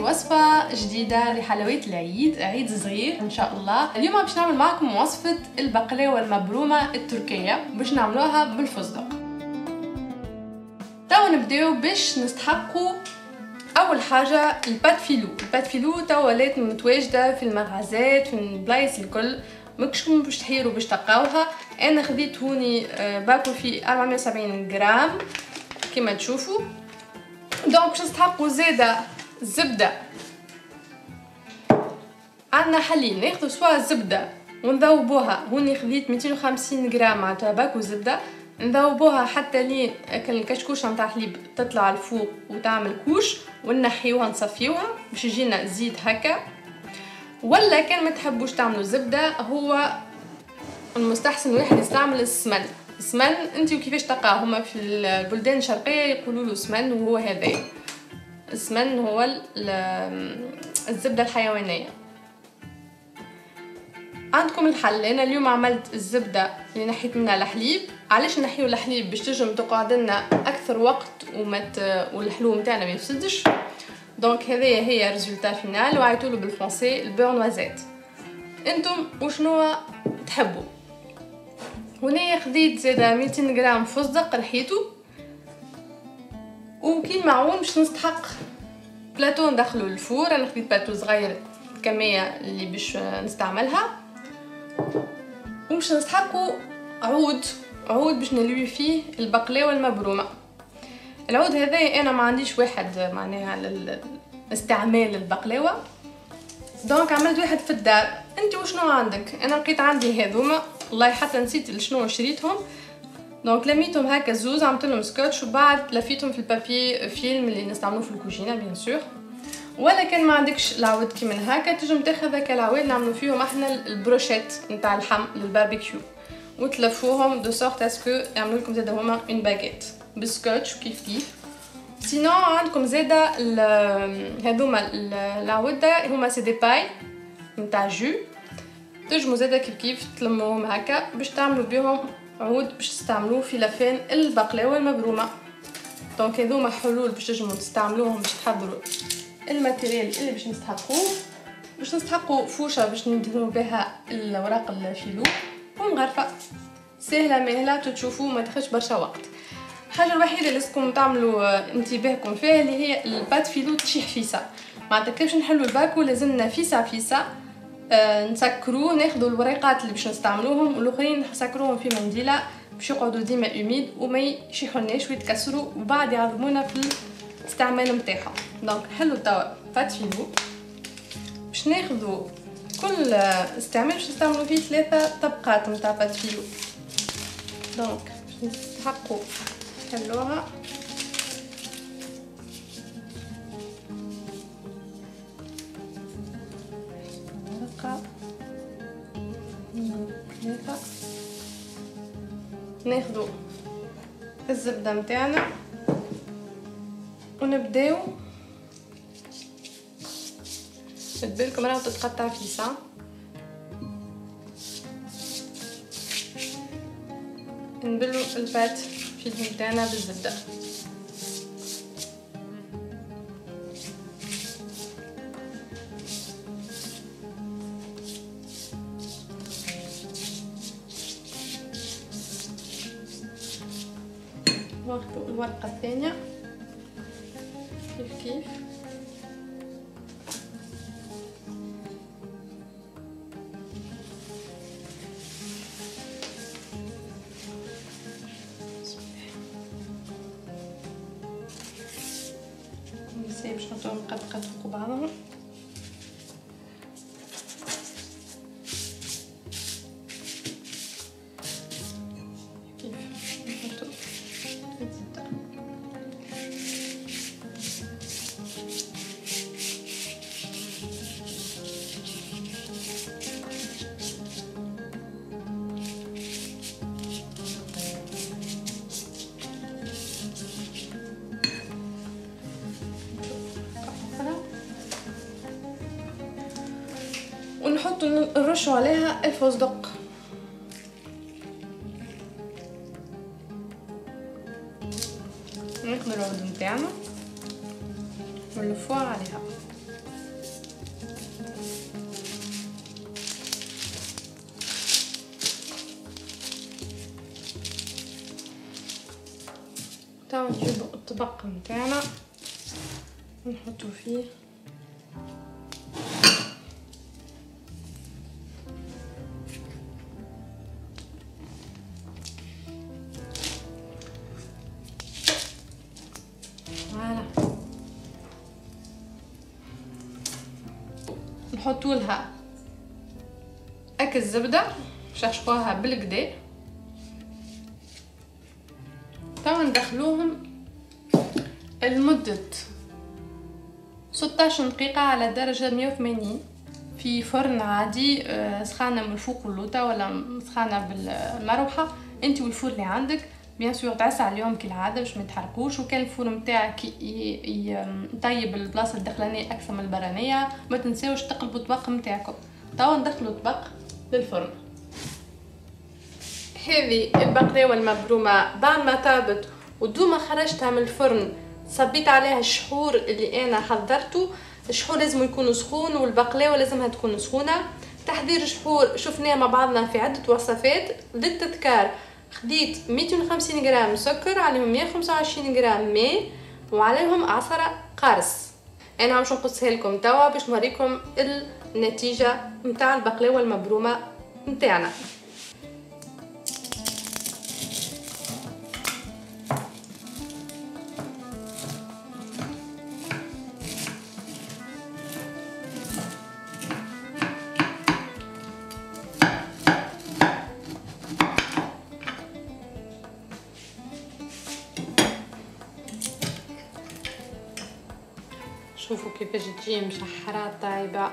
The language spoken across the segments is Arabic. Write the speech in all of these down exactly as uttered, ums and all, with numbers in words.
وصفة جديدة لحلويات العيد، عيد صغير ان شاء الله. اليوم باش نعمل معكم وصفة البقلاوة المبرومة التركية باش نعملوها بالفستق. توا نبداو باش نستحقوا اول حاجة البات فيلو. البات فيلو توا ولات متواجدة في المغازات في البلايص الكل، ماكشوم باش تحيروا باش تلقاوها. انا خديت هوني باكل في أربعمية وسبعين غرام كما تشوفوا. دونك باش نستحقوا زاده زبده، عندنا حلين، ناخذ سوا زبده ونذوبوها. هوني خديت مئتين وخمسين غرام مع باكو زبده، نذوبوها حتى لين الكشكوشه نتاع الحليب تطلع الفوق وتعمل كوش، ونحيوها نصفيوها باش يجينا زيت هكا. ولا كان ما تحبوش تعملوا زبده، هو المستحسن واحد يستعمل السمن. السمن انتي وكيفاش تلقاه، هما في البلدان الشرقيه يقولوا له سمن، وهو هذا السمن هو الزبده الحيوانيه. عندكم الحل، انا اليوم عملت الزبده اللي نحيت منها الحليب. علاش نحيو الحليب؟ باش تنجم تقعد لنا اكثر وقت ومت والحلو نتاعنا ما يفسدش. دونك هذه هي الريزلتا فينال، وعيطولو بالفرنسي البور نوازيت. انتم وشنو تحبوا؟ هنا خديت زاده مئتين غرام فستق رحيتو، وكي معون باش نستحق بلاطو ندخلو للفور. انا خديت بلاطو صغير الكميه اللي باش نستعملها، وباش نستحقو عود. عود باش نلوي فيه البقلاوه المبرومه. العود هذا انا ما عنديش واحد معناها لاستعمال البقلاوه، دونك عملت واحد في الدار. انت وشنو عندك؟ انا لقيت عندي هذوما، والله حتى نسيت شنو شريتهم. دونك لميتهم هكا زوز، عملت لهم سكوتش وبعد لفيتهم في البابي فيلم اللي نستعملوه في الكوجينه بيان سور. ولا كان ما عندكش العود كي من هكا، تنجم تاخذ هكا العواد نعملو فيهم احنا البروشيت نتاع اللحم للباربيكيو، وتلفوهم دو سورت اسكو يعملو لكم زاده هما اون باغيت بالسكوتش كيف كيف. سينو عندكم زاده هذوما العواد هما سي دي باي نتاع جو، تجمو زاده كيف كيف تلموهم هكا باش تعملوا بهم عود باش تستعملوه في لفان البقلاوه المبرومه. دونك هذوما حلول باش تجمو تستعملوهم باش تحضروا الماتيريال اللي باش نستحقوه. باش نستحقوا فوشه باش نديروا بها الوراق الفيلو ومغرفه سهله مهله، تشوفوا ما تاخذش برشا وقت. الحاجه الوحيده اللي لازمكم تعملوا انتباهكم فيها اللي هي البات فيلو تشيح فيسا، ما تكفش نحلوا الباكو، لازمنا فيسا فيسا أه نسكروه. ناخذوا الوريقات اللي باش نستعملوهم والاخرين نسكروهم في منديله باش يقعدوا ديما اميد وما يشيحولناش ويتكسروا، وبعد يعظمونا في الاستعمال نتاعهم. دونك نحلوا توا بات فيلو باش ناخذوا كل استعمال باش نستعملوا فيه ثلاثه طبقات نتاع بات فيلو. دونك باش نستحقوا نحلوها هكا. ناخذ الزبده نتاعنا ونبداو، خد بالكم راه تتقطع فيسا. نبلو البات فيلو نتاعنا بالزبده، ناخذ الورقه الثانيه كيف كيف. نسيب باش نحطوهم قطقات فوق بعضهم. ونحط نرشوا عليها الفستق. ناخذ العود نتاعنا ونلفوها عليها. الطق نتاعنا ونحطو فيه فوالا، نحطولها هاك الزبده نشرشقوها بالقدا. توا ندخلوهم لمده ستة عشر دقيقه على درجه مية وثمانين في فرن عادي، سخانه من الفوق واللوطه ولا سخانه بالمروحه انت والفرن اللي عندك. بيان سور تعس عليهم كالعاده باش ما يتحرقوش، وكان الفرن نتاعك يطيب البلاصه الداخلانيه اكثر من البرانيه. ما تنساوش تقلبوا الطبق نتاعكم. توا ندخلوا الطبق للفرن. هذه البقلاوه المبرومه بعد ما طابت ودوما خرجتها من الفرن صبيت عليها الشحور اللي انا حضرته. الشحور لازم يكون سخون والبقلاوه لازمها تكون سخونه. تحضير الشحور شفناه مع بعضنا في عده وصفات. للتذكار خديت مئتين وخمسين غرام سكر، عليهم مئة وخمسة وعشرين غرام ماء، وعليهم عصره قرص. انا باش نقصها لكم توا باش نوريكم النتيجه نتاع البقلاوه المبرومه نتاعنا. شوفوا كيفاش تجي مشحرة طايبة.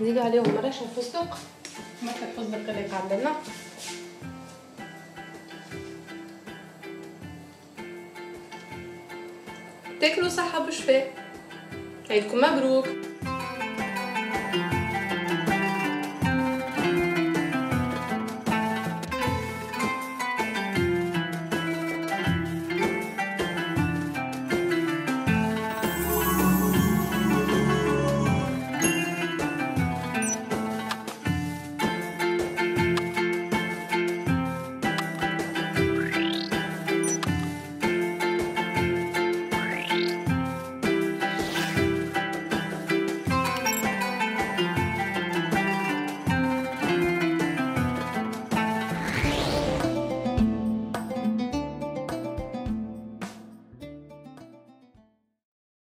نزيدو عليهم رشة فستق، مثل الفستق اللي عندنا. تاكلوا صحة بشفاء. عيدكم مبروك.